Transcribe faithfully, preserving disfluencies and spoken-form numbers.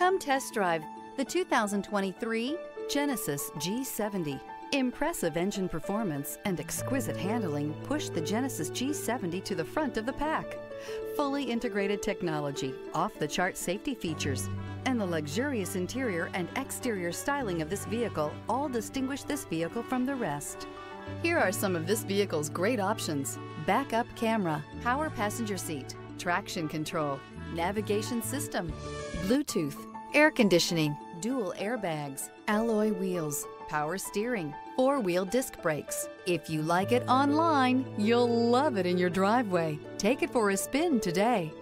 Come test drive the two thousand twenty-three Genesis G seventy. Impressive engine performance and exquisite handling pushed the Genesis G seventy to the front of the pack. Fully integrated technology, off-the-chart safety features, and the luxurious interior and exterior styling of this vehicle all distinguish this vehicle from the rest. Here are some of this vehicle's great options: backup camera, power passenger seat, traction control, navigation system, Bluetooth, air conditioning, dual airbags, alloy wheels, power steering, four-wheel disc brakes. If you like it online, you'll love it in your driveway. Take it for a spin today.